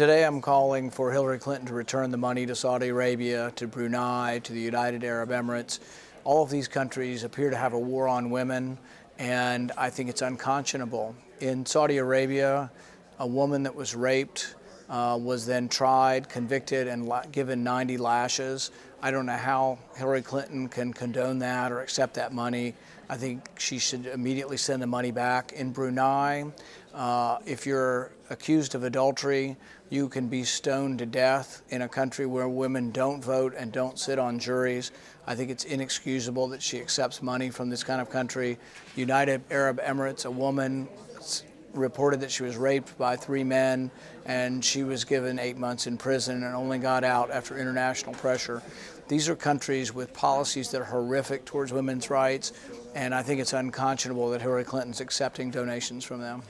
Today I'm calling for Hillary Clinton to return the money to Saudi Arabia, to Brunei, to the United Arab Emirates. All of these countries appear to have a war on women, and I think it's unconscionable. In Saudi Arabia, a woman that was raped was then tried, convicted, and given 90 lashes. I don't know how Hillary Clinton can condone that or accept that money. I think she should immediately send the money back. In Brunei, if you're accused of adultery, you can be stoned to death in a country where women don't vote and don't sit on juries. I think it's inexcusable that she accepts money from this kind of country. United Arab Emirates, a woman reported that she was raped by 3 men, and she was given 8 months in prison and only got out after international pressure. These are countries with policies that are horrific towards women's rights, and I think it's unconscionable that Hillary Clinton's accepting donations from them.